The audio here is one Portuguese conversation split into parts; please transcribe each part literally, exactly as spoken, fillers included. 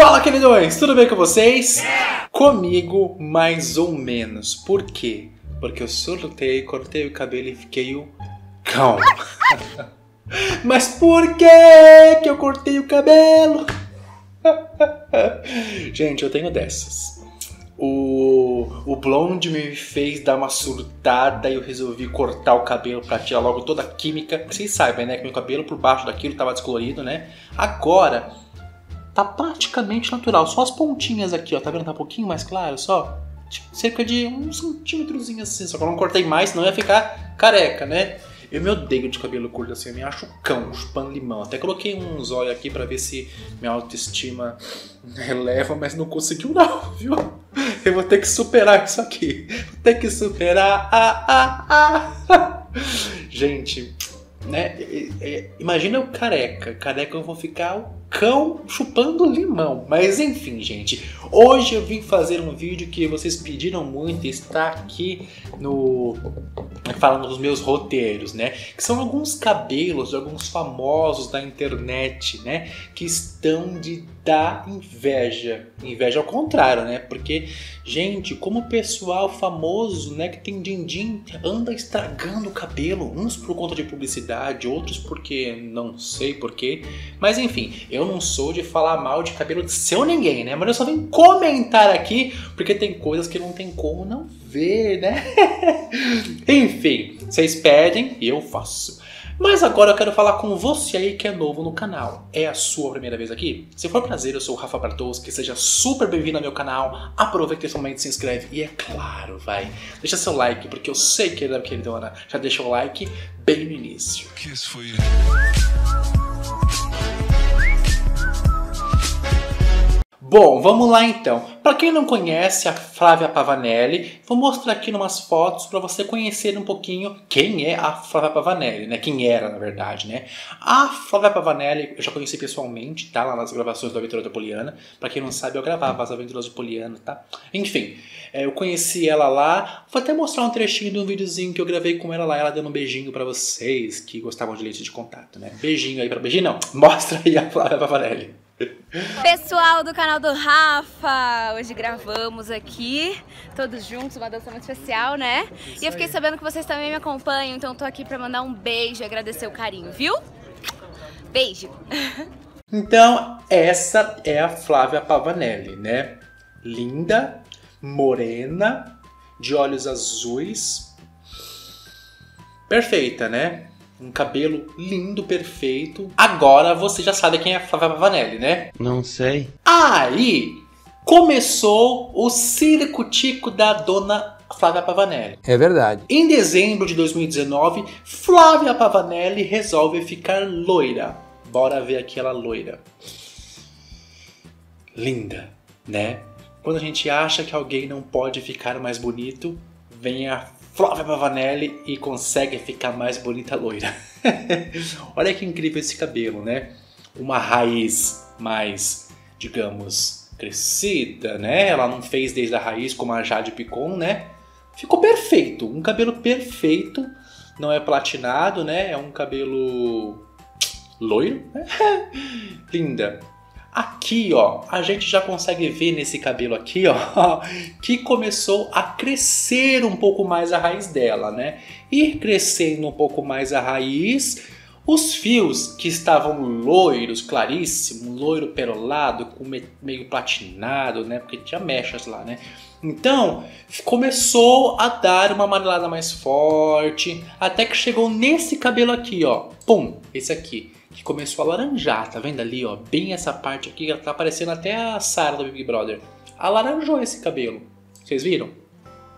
Fala, queridões! Tudo bem com vocês? Comigo, mais ou menos. Por quê? Porque eu surtei, cortei o cabelo e fiquei o cão. Mas por que que eu cortei o cabelo? Gente, eu tenho dessas. O, o blonde me fez dar uma surtada e eu resolvi cortar o cabelo pra tirar logo toda a química. Vocês sabem, né? Que meu cabelo por baixo daquilo tava descolorido, né? Agora tá praticamente natural, só as pontinhas aqui, ó, tá vendo? Tá um pouquinho mais claro, só tipo, cerca de um centímetrozinho assim, só que eu não cortei mais, senão ia ficar careca, né? Eu me odeio de cabelo curto assim, eu me acho cão, chupando limão. Até coloquei uns olhos aqui pra ver se minha autoestima releva, mas não conseguiu não, viu? Eu vou ter que superar isso aqui, vou ter que superar, ah, ah, ah. Gente, né? Imagina eu careca, careca eu vou ficar o cão chupando limão. Mas enfim, gente, hoje eu vim fazer um vídeo que vocês pediram muito e está aqui no... falando dos meus roteiros, né? Que são alguns cabelos de alguns famosos da internet, né? Que estão de dar inveja. Inveja ao contrário, né? Porque, gente, como o pessoal famoso, né? Que tem din-din, anda estragando o cabelo. Uns por conta de publicidade, outros porque não sei porquê. Mas enfim, eu não sou de falar mal de cabelo de seu ninguém, né? Mas eu só vim comentar aqui porque tem coisas que não tem como não ver, né? Enfim, vocês pedem e eu faço. Mas agora eu quero falar com você aí que é novo no canal. É a sua primeira vez aqui? Se for prazer, eu sou o Rapha Bartowski, seja super bem-vindo ao meu canal. Aproveita esse momento, se inscreve e é claro, vai, deixa seu like, porque eu sei que ele é da queridona. Já deixa o like bem no início. Que isso foi... Bom, vamos lá então. Para quem não conhece a Flávia Pavanelli, vou mostrar aqui umas fotos para você conhecer um pouquinho quem é a Flávia Pavanelli, né? Quem era, na verdade, né? A Flávia Pavanelli eu já conheci pessoalmente, tá? Lá nas gravações da Aventura de Poliana. Para quem não sabe, eu gravava as Aventuras de Poliana, tá? Enfim, eu conheci ela lá. Vou até mostrar um trechinho de um videozinho que eu gravei com ela lá, ela dando um beijinho para vocês que gostavam de leite de contato, né? Beijinho aí para beijinho, não. Mostra aí a Flávia Pavanelli. Pessoal do canal do Rapha, hoje gravamos aqui, todos juntos, uma dança muito especial, né? Isso e eu fiquei aí. Sabendo que vocês também me acompanham, então tô aqui pra mandar um beijo e agradecer o carinho, viu? Beijo! Então, essa é a Flávia Pavanelli, né? Linda, morena, de olhos azuis, perfeita, né? Um cabelo lindo, perfeito. Agora você já sabe quem é a Flávia Pavanelli, né? Não sei. Aí começou o circo-tico da dona Flávia Pavanelli. É verdade. Em dezembro de dois mil e dezenove, Flávia Pavanelli resolve ficar loira. Bora ver aqui ela loira. Linda, né? Quando a gente acha que alguém não pode ficar mais bonito, vem a Flávia Pavanelli e consegue ficar mais bonita loira. Olha que incrível esse cabelo, né? Uma raiz mais, digamos, crescida, né? Ela não fez desde a raiz como a Jade Picon, né? Ficou perfeito, um cabelo perfeito. Não é platinado, né? É um cabelo loiro, né? Linda. Aqui, ó, a gente já consegue ver nesse cabelo aqui, ó, que começou a crescer um pouco mais a raiz dela, né? E crescendo um pouco mais a raiz, os fios que estavam loiros, claríssimo, loiro perolado, com meio platinado, né? Porque tinha mechas lá, né? Então, começou a dar uma amarelada mais forte, até que chegou nesse cabelo aqui, ó, pum, esse aqui. Que começou a laranjar, tá vendo ali, ó? Bem essa parte aqui, ela tá parecendo até a Sarah do Big Brother. Alaranjou esse cabelo, vocês viram?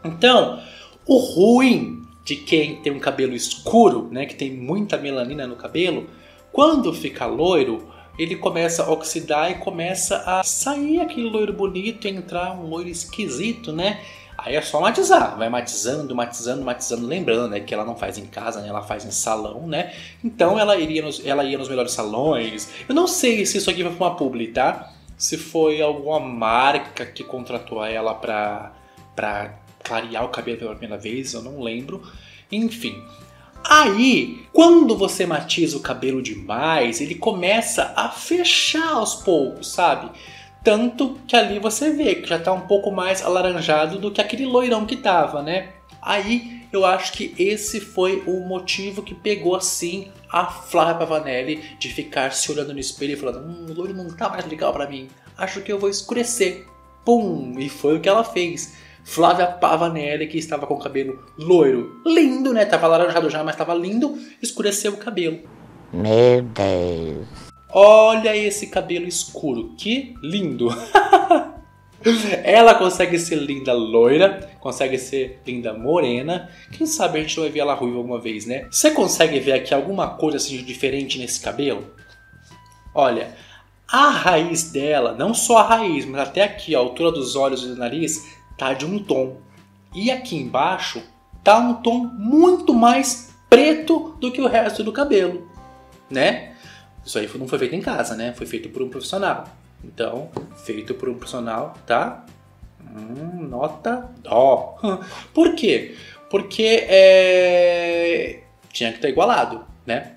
Então, o ruim de quem tem um cabelo escuro, né? Que tem muita melanina no cabelo, quando fica loiro, ele começa a oxidar e começa a sair aquele loiro bonito e entrar um loiro esquisito, né? Aí é só matizar, vai matizando, matizando, matizando, lembrando, né, que ela não faz em casa, né, ela faz em salão, né? Então ela, iria nos, ela ia nos melhores salões. Eu não sei se isso aqui foi uma publi, tá? Se foi alguma marca que contratou ela pra, pra clarear o cabelo pela primeira vez, eu não lembro. Enfim. Aí, quando você matiza o cabelo demais, ele começa a fechar aos poucos, sabe? Tanto que ali você vê que já tá um pouco mais alaranjado do que aquele loirão que tava, né? Aí eu acho que esse foi o motivo que pegou assim a Flávia Pavanelli de ficar se olhando no espelho e falando: hum, o loiro não tá mais legal pra mim, acho que eu vou escurecer. Pum! E foi o que ela fez. Flávia Pavanelli, que estava com o cabelo loiro, lindo, né? Tava alaranjado já, mas tava lindo, escureceu o cabelo. Meu Deus! Olha esse cabelo escuro, que lindo! Ela consegue ser linda loira, consegue ser linda morena. Quem sabe a gente vai ver ela ruiva alguma vez, né? Você consegue ver aqui alguma coisa assim de diferente nesse cabelo? Olha, a raiz dela, não só a raiz, mas até aqui, a altura dos olhos e do nariz, tá de um tom. E aqui embaixo tá um tom muito mais preto do que o resto do cabelo, né? Isso aí não foi feito em casa, né? Foi feito por um profissional. Então, feito por um profissional, tá? Hum, nota dó. Por quê? Porque é... tinha que estar igualado, né?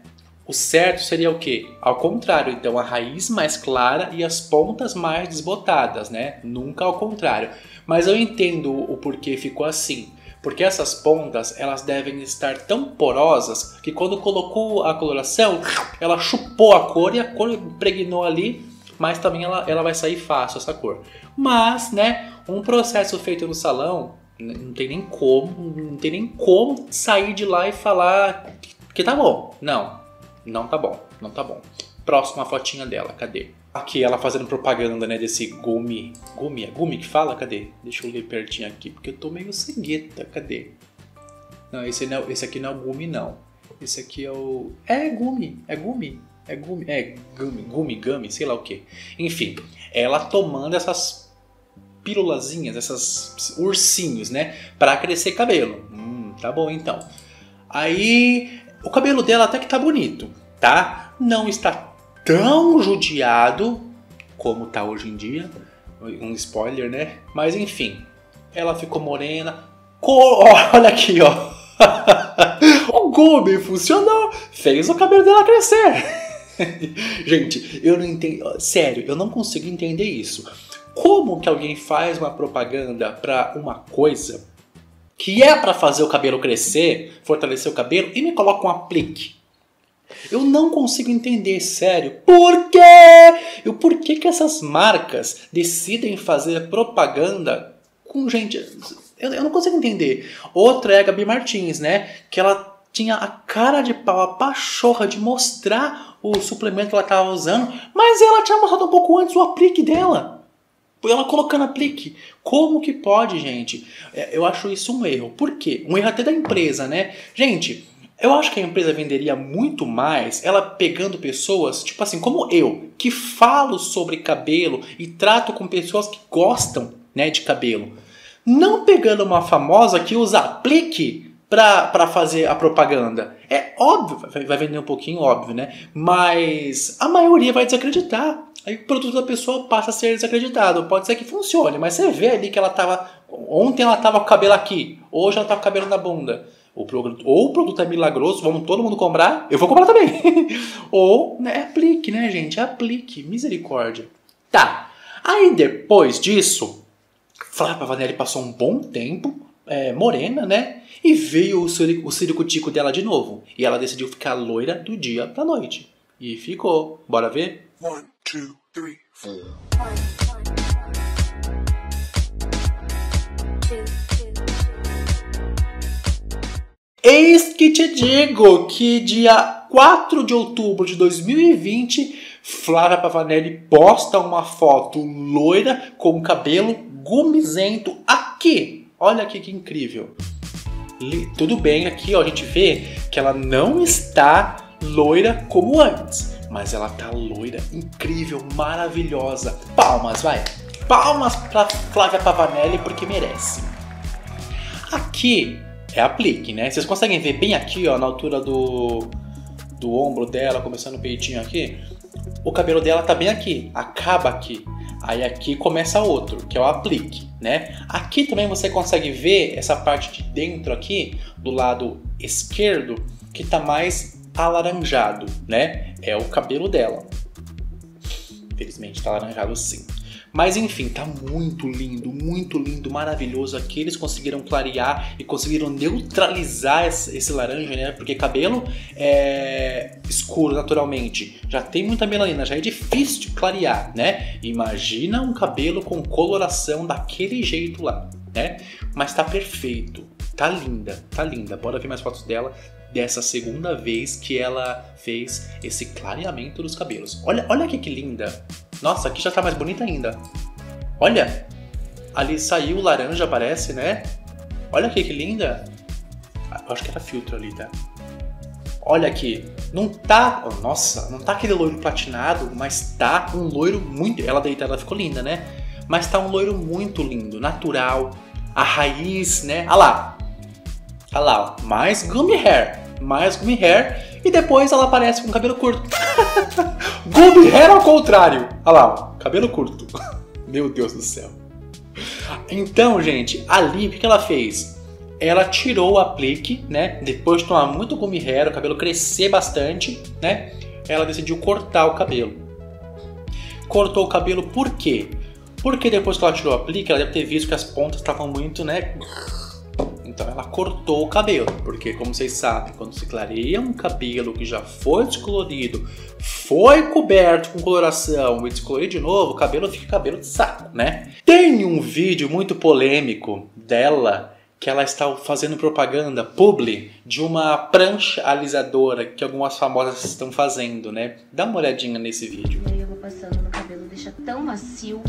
O certo seria o quê? Ao contrário, então a raiz mais clara e as pontas mais desbotadas, né? Nunca ao contrário. Mas eu entendo o porquê ficou assim. Porque essas pontas, elas devem estar tão porosas que quando colocou a coloração, ela chupou a cor e a cor impregnou ali. Mas também ela, ela vai sair fácil, essa cor. Mas, né, um processo feito no salão, não tem nem como, não tem nem como sair de lá e falar que tá bom. Não, não tá bom, não tá bom. Próxima fotinha dela, cadê? Aqui ela fazendo propaganda, né, desse Gummy, Gummy, é Gummy que fala? Cadê? Deixa eu ler pertinho aqui, porque eu tô meio cegueta, cadê? Não, esse, não, esse aqui não é o Gummy, não. Esse aqui é o... É, é Gummy, é Gummy. É gumi, é gumi, gumi, gumi, sei lá o que. Enfim, ela tomando essas pílulazinhas, essas ursinhos, né? Pra crescer cabelo. Hum, tá bom então. Aí, o cabelo dela até que tá bonito, tá? Não está tão judiado como tá hoje em dia. Um spoiler, né? Mas enfim, ela ficou morena. Co- Olha aqui, ó. O Gummy funcionou. Fez o cabelo dela crescer. Gente, eu não entendo, sério, eu não consigo entender isso. Como que alguém faz uma propaganda pra uma coisa que é pra fazer o cabelo crescer, fortalecer o cabelo e me coloca um aplique? Eu não consigo entender, sério. Por quê? E por que que essas marcas decidem fazer propaganda com gente? Eu, eu não consigo entender. Outra é a Gabi Martins, né? Que ela tinha a cara de pau, a pachorra de mostrar o suplemento que ela estava usando, mas ela tinha mostrado um pouco antes o aplique dela. Ela colocando aplique. Como que pode, gente? Eu acho isso um erro. Por quê? Um erro até da empresa, né? Gente, eu acho que a empresa venderia muito mais ela pegando pessoas, tipo assim, como eu, que falo sobre cabelo e trato com pessoas que gostam, né, de cabelo. Não pegando uma famosa que usa aplique para fazer a propaganda. É óbvio, vai vender um pouquinho, óbvio, né? Mas a maioria vai desacreditar. Aí o produto da pessoa passa a ser desacreditado. Pode ser que funcione, mas você vê ali que ela tava... Ontem ela tava com o cabelo aqui, hoje ela tá com o cabelo na bunda. Ou o produto é milagroso, vamos todo mundo comprar, eu vou comprar também. Ou, né, aplique, né, gente? Aplique, misericórdia. Tá, aí depois disso, Flávia Pavanelli passou um bom tempo, é, morena, né? E veio o ciricutico dela de novo. E ela decidiu ficar loira do dia pra noite. E ficou. Bora ver? One, two, three, four. Eis que te digo que dia quatro de outubro de dois mil e vinte, Flávia Pavanelli posta uma foto loira com o cabelo gumizento aqui. Olha aqui que incrível. Tudo bem, aqui ó, a gente vê que ela não está loira como antes, mas ela tá loira, incrível, maravilhosa. Palmas, vai! Palmas pra Flávia Pavanelli, porque merece. Aqui é aplique, né? Vocês conseguem ver bem aqui, ó, na altura do, do ombro dela, começando no peitinho aqui? O cabelo dela tá bem aqui, acaba aqui. Aí aqui começa outro, que é o aplique, né? Aqui também você consegue ver essa parte de dentro aqui, do lado esquerdo, que tá mais alaranjado, né? É o cabelo dela. Infelizmente tá alaranjado sim. Mas enfim, tá muito lindo, muito lindo, maravilhoso. Aqui eles conseguiram clarear e conseguiram neutralizar esse laranja, né? Porque cabelo é escuro naturalmente, já tem muita melanina, já é difícil de clarear, né? Imagina um cabelo com coloração daquele jeito lá, né? Mas tá perfeito, tá linda, tá linda. Bora ver mais fotos dela. Dessa segunda vez que ela fez esse clareamento dos cabelos. Olha, olha aqui que linda. Nossa, aqui já tá mais bonita ainda. Olha, ali saiu laranja, parece, né? Olha aqui que linda. Eu acho que era filtro ali, tá? Olha aqui. Não tá... Oh, nossa, não tá aquele loiro platinado, mas tá um loiro muito... Ela deitada ficou linda, né? Mas tá um loiro muito lindo, natural. A raiz, né? Ah lá. Ah lá, ó. Mais Gummy Hair. Mais Gummy Hair e depois ela aparece com cabelo curto. Gummy Hair ao contrário. Olha lá, cabelo curto. Meu Deus do céu. Então, gente, ali, o que ela fez? Ela tirou o aplique, né? Depois de tomar muito Gummy Hair, o cabelo crescer bastante, né? Ela decidiu cortar o cabelo. Cortou o cabelo por quê? Porque depois que ela tirou o aplique, ela deve ter visto que as pontas estavam muito, né? Então ela cortou o cabelo, porque como vocês sabem, quando se clareia um cabelo que já foi descolorido, foi coberto com coloração e descolorir de novo, o cabelo fica cabelo de saco, né? Tem um vídeo muito polêmico dela, que ela está fazendo propaganda, publi, de uma prancha alisadora que algumas famosas estão fazendo, né? Dá uma olhadinha nesse vídeo. E aí eu vou passando no cabelo, deixa tão macio,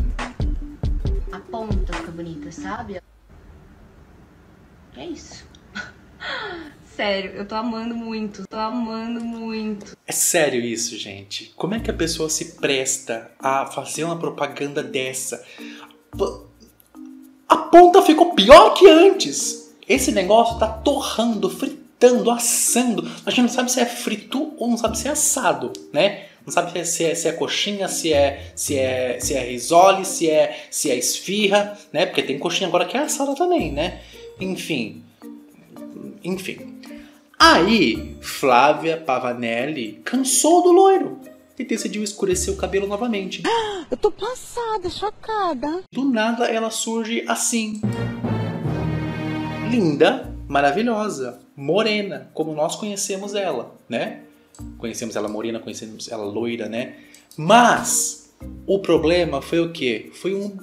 a ponta fica bonita, sabe? É isso. Sério, eu tô amando muito, tô amando muito. É sério isso, gente. Como é que a pessoa se presta a fazer uma propaganda dessa? A ponta ficou pior que antes. Esse negócio tá torrando, fritando, assando. A gente não sabe se é frito ou não sabe se é assado, né? Não sabe se é, se é coxinha, se é, se é, se é risole, se é, se é esfirra, né? Porque tem coxinha agora que é assada também, né? Enfim, enfim. Aí, Flávia Pavanelli cansou do loiro e decidiu escurecer o cabelo novamente. Eu tô passada, chocada. Do nada ela surge assim. Linda, maravilhosa, morena, como nós conhecemos ela, né? Conhecemos ela morena, conhecemos ela loira, né? Mas o problema foi o quê? Foi um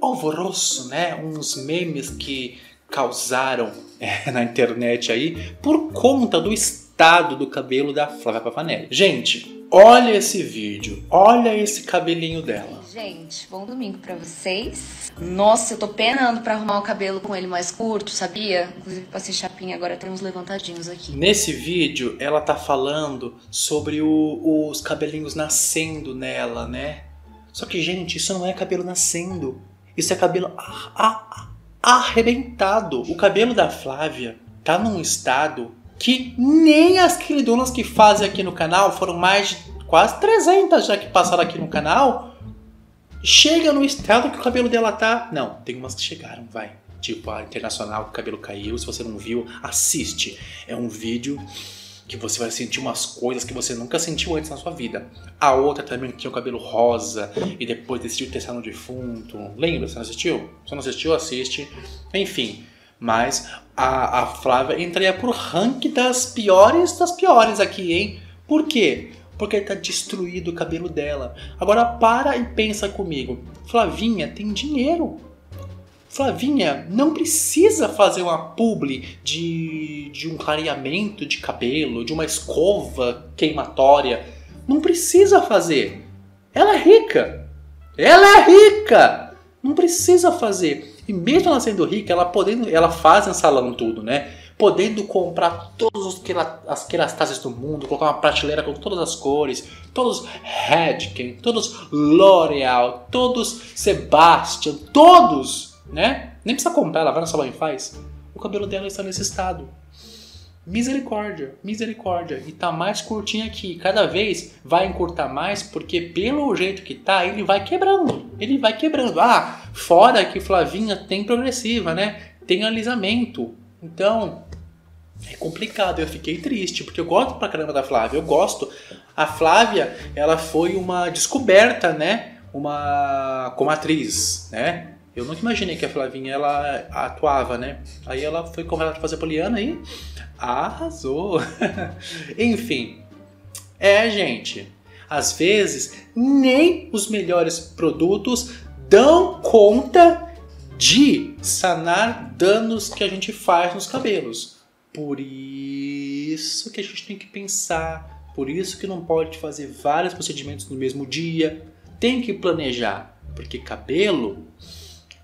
alvoroço, né? Uns memes que... causaram é, na internet aí por conta do estado do cabelo da Flávia Pavanelli. Gente, olha esse vídeo, olha esse cabelinho dela. Gente, bom domingo pra vocês. Nossa, eu tô penando pra arrumar o cabelo com ele mais curto, sabia? Inclusive passei chapinha, agora tem uns levantadinhos aqui. Nesse vídeo, ela tá falando sobre o, os cabelinhos nascendo nela, né? Só que, gente, isso não é cabelo nascendo. Isso é cabelo... Ah, ah, ah. Arrebentado. O cabelo da Flávia tá num estado que nem as queridonas que fazem aqui no canal, foram mais de quase trezentas já que passaram aqui no canal, chega no estado que o cabelo dela tá. Não, tem umas que chegaram, vai. Tipo a Internacional, que o cabelo caiu. Se você não viu, assiste. É um vídeo que você vai sentir umas coisas que você nunca sentiu antes na sua vida. A outra também tinha o cabelo rosa e depois decidiu testar no defunto. Lembra? Você não assistiu? Se não assistiu, assiste. Enfim, mas a, a Flávia entraria por ranking das piores das piores aqui, hein? Por quê? Porque tá destruído o cabelo dela. Agora para e pensa comigo. Flavinha tem dinheiro. Flavinha não precisa fazer uma publi de, de um clareamento de cabelo, de uma escova queimatória. Não precisa fazer. Ela é rica. Ela é rica. Não precisa fazer. E mesmo ela sendo rica, ela, podendo, ela faz em salão tudo, né? Podendo comprar todas as querastazes do mundo, colocar uma prateleira com todas as cores, todos Redken, todos L'Oreal, todos Sebastian, todos... né? Nem precisa comprar, ela vai no salão e faz. O cabelo dela está nesse estado. Misericórdia, misericórdia. E tá mais curtinho aqui. Cada vez vai encurtar mais, porque pelo jeito que tá, ele vai quebrando. Ele vai quebrando. Ah, fora que Flavinha tem progressiva, né? Tem alisamento. Então, é complicado. Eu fiquei triste, porque eu gosto pra caramba da Flávia. Eu gosto. A Flávia, ela foi uma descoberta, né? uma como atriz, né? Eu nunca imaginei que a Flavinha, ela atuava, né? Aí ela foi convidada para fazer Poliana e arrasou. Enfim, é, gente, às vezes nem os melhores produtos dão conta de sanar danos que a gente faz nos cabelos. Por isso que a gente tem que pensar, por isso que não pode fazer vários procedimentos no mesmo dia, tem que planejar, porque cabelo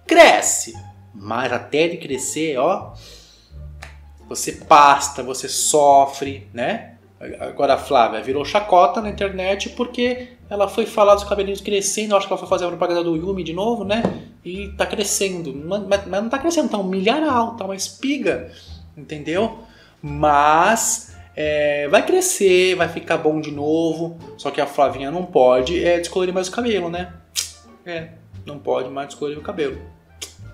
cresce, mas até ele crescer, ó, você pasta, você sofre, né? Agora a Flávia virou chacota na internet porque ela foi falar dos cabelinhos crescendo, acho que ela foi fazer a propaganda do Yumi de novo, né? E tá crescendo, mas não tá crescendo, tá um milharal, tá uma espiga, entendeu? Mas é, vai crescer, vai ficar bom de novo, só que a Flavinha não pode é, descolorir mais o cabelo, né? É, não pode mais descolorir o cabelo.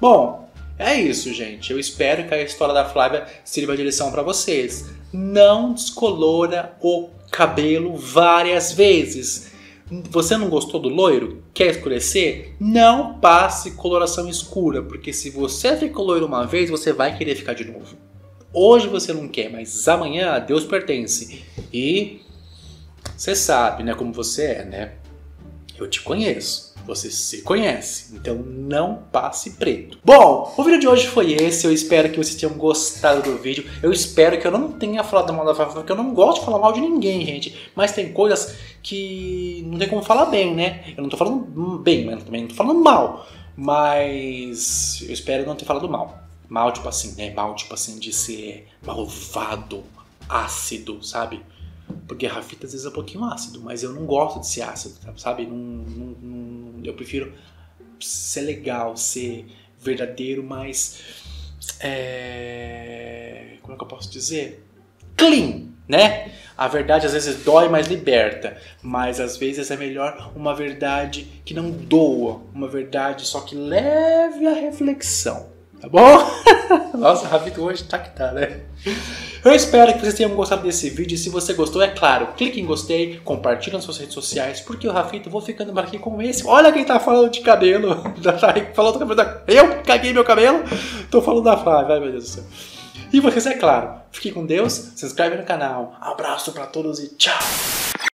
Bom, é isso, gente. Eu espero que a história da Flávia sirva de lição para vocês. Não descolora o cabelo várias vezes. Você não gostou do loiro? Quer escurecer? Não passe coloração escura, porque se você ficou loiro uma vez, você vai querer ficar de novo. Hoje você não quer, mas amanhã a Deus pertence. E você sabe, né, como você é, né? Eu te conheço. Você se conhece, então não passe preto. Bom, o vídeo de hoje foi esse. Eu espero que vocês tenham gostado do vídeo. Eu espero que eu não tenha falado mal da Flávia, porque eu não gosto de falar mal de ninguém, gente. Mas tem coisas que não tem como falar bem, né? Eu não tô falando bem, mas também não tô falando mal. Mas eu espero não ter falado mal. Mal, tipo assim, né? Mal, tipo assim, de ser malvado, ácido, sabe? Porque Rafita às vezes é um pouquinho ácido, mas eu não gosto de ser ácido, sabe? Não, não, não, eu prefiro ser legal, ser verdadeiro, mas... É, como é que eu posso dizer? Clean, né? A verdade às vezes dói, mas liberta. Mas às vezes é melhor uma verdade que não doa, uma verdade só que leve a reflexão. Tá bom? Nossa, a Rafita hoje tá que tá, né? Eu espero que vocês tenham gostado desse vídeo. E se você gostou, é claro, clique em gostei, compartilhe nas suas redes sociais, porque o Rafita, eu vou ficando por aqui com esse. Olha quem tá falando de cabelo. Falando do cabelo da... Eu caguei meu cabelo. Tô falando da Flávia, ai meu Deus do céu. E vocês, é claro, fiquem com Deus, se inscreve no canal. Abraço pra todos e tchau!